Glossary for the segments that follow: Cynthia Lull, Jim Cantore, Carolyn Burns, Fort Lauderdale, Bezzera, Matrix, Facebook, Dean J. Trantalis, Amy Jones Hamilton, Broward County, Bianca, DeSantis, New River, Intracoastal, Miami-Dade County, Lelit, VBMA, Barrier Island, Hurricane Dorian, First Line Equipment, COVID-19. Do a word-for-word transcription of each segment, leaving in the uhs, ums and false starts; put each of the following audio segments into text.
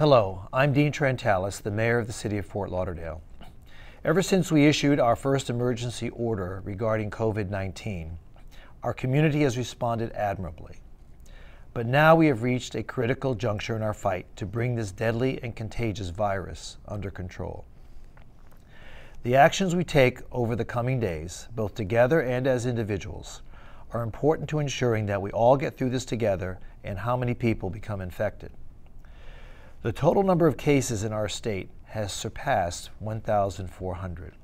Hello, I'm Dean Trantalis, the Mayor of the City of Fort Lauderdale. Ever since we issued our first emergency order regarding COVID nineteen, our community has responded admirably. But now we have reached a critical juncture in our fight to bring this deadly and contagious virus under control. The actions we take over the coming days, both together and as individuals, are important to ensuring that we all get through this together and how many people become infected. The total number of cases in our state has surpassed one thousand four hundred.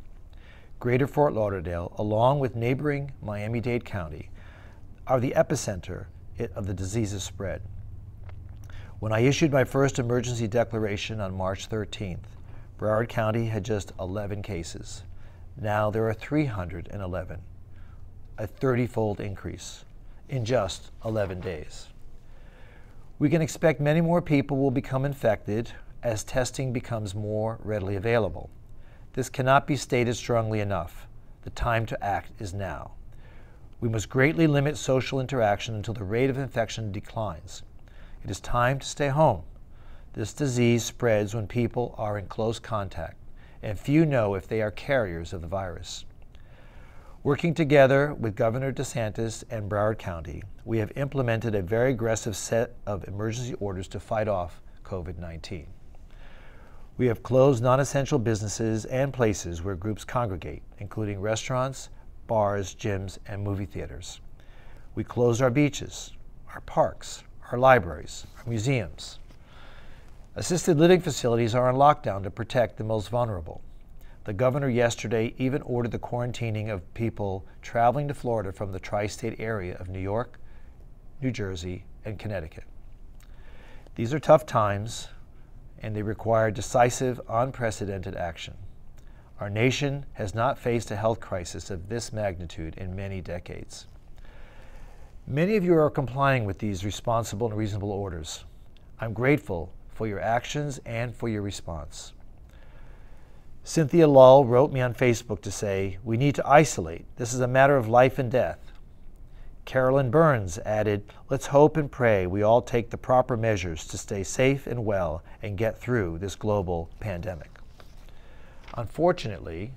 Greater Fort Lauderdale, along with neighboring Miami-Dade County, are the epicenter of the disease's spread. When I issued my first emergency declaration on March thirteenth, Broward County had just eleven cases. Now there are three hundred eleven, a thirty-fold increase in just eleven days. We can expect many more people will become infected as testing becomes more readily available. This cannot be stated strongly enough. The time to act is now. We must greatly limit social interaction until the rate of infection declines. It is time to stay home. This disease spreads when people are in close contact, and few know if they are carriers of the virus. Working together with Governor DeSantis and Broward County, we have implemented a very aggressive set of emergency orders to fight off COVID nineteen. We have closed non-essential businesses and places where groups congregate, including restaurants, bars, gyms, and movie theaters. We closed our beaches, our parks, our libraries, our museums. Assisted living facilities are on lockdown to protect the most vulnerable. The governor yesterday even ordered the quarantining of people traveling to Florida from the tri-state area of New York, New Jersey, and Connecticut. These are tough times, and they require decisive, unprecedented action. Our nation has not faced a health crisis of this magnitude in many decades. Many of you are complying with these responsible and reasonable orders. I'm grateful for your actions and for your response. Cynthia Lull wrote me on Facebook to say, "We need to isolate. This is a matter of life and death." Carolyn Burns added, "Let's hope and pray we all take the proper measures to stay safe and well and get through this global pandemic." Unfortunately,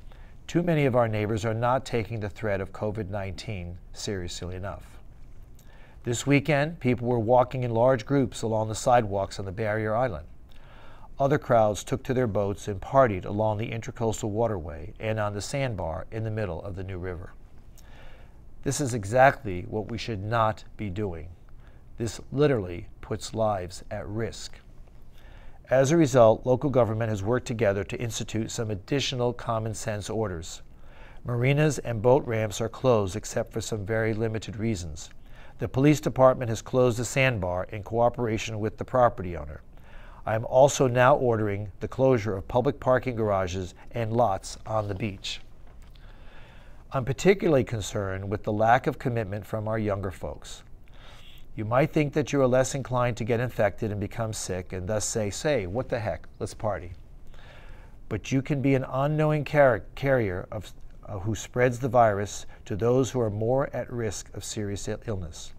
too many of our neighbors are not taking the threat of COVID nineteen seriously enough. This weekend, people were walking in large groups along the sidewalks on the Barrier Island. Other crowds took to their boats and partied along the Intracoastal waterway and on the sandbar in the middle of the New River. This is exactly what we should not be doing. This literally puts lives at risk. As a result, local government has worked together to institute some additional common sense orders. Marinas and boat ramps are closed except for some very limited reasons. The police department has closed the sandbar in cooperation with the property owner. I am also now ordering the closure of public parking garages and lots on the beach. I'm particularly concerned with the lack of commitment from our younger folks. You might think that you are less inclined to get infected and become sick and thus say, say, what the heck, let's party. But you can be an unknowing car carrier of, uh, who spreads the virus to those who are more at risk of serious illness.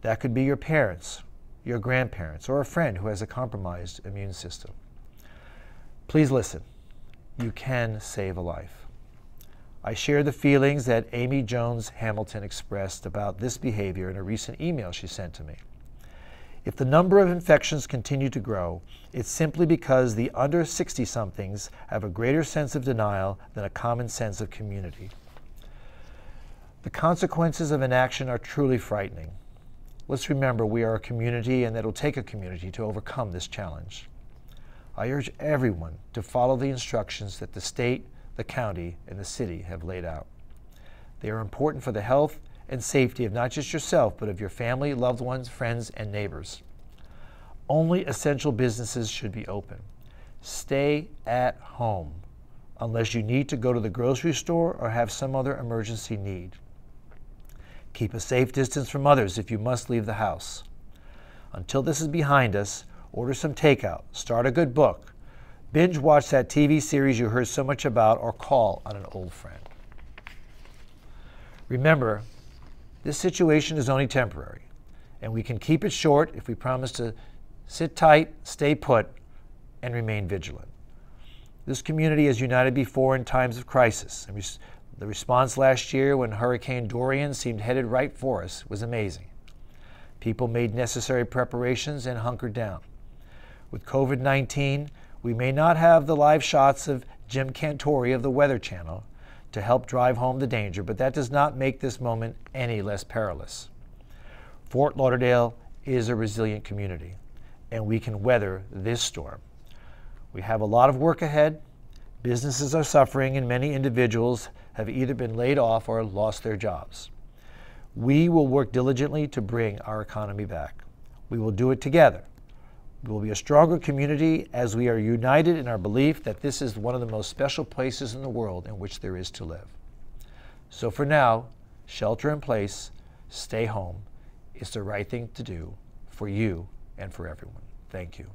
That could be your parents, your grandparents, or a friend who has a compromised immune system. Please listen. You can save a life. I share the feelings that Amy Jones Hamilton expressed about this behavior in a recent email she sent to me. If the number of infections continue to grow, it's simply because the under sixty-somethings have a greater sense of denial than a common sense of community. The consequences of inaction are truly frightening. Let's remember we are a community and that it'll take a community to overcome this challenge. I urge everyone to follow the instructions that the state, the county, and the city have laid out. They are important for the health and safety of not just yourself, but of your family, loved ones, friends, and neighbors. Only essential businesses should be open. Stay at home unless you need to go to the grocery store or have some other emergency need. Keep a safe distance from others if you must leave the house. Until this is behind us, order some takeout, start a good book, binge watch that T V series you heard so much about, or call on an old friend. Remember, this situation is only temporary, and we can keep it short if we promise to sit tight, stay put, and remain vigilant. This community is united before in times of crisis. The response last year when Hurricane Dorian seemed headed right for us was amazing. People made necessary preparations and hunkered down. With COVID nineteen, we may not have the live shots of Jim Cantore of the Weather Channel to help drive home the danger, but that does not make this moment any less perilous. Fort Lauderdale is a resilient community, and we can weather this storm. We have a lot of work ahead. Businesses are suffering, and many individuals have either been laid off or lost their jobs. We will work diligently to bring our economy back. We will do it together. We will be a stronger community as we are united in our belief that this is one of the most special places in the world in which there is to live. So for now, shelter in place, stay home. It's the right thing to do for you and for everyone. Thank you.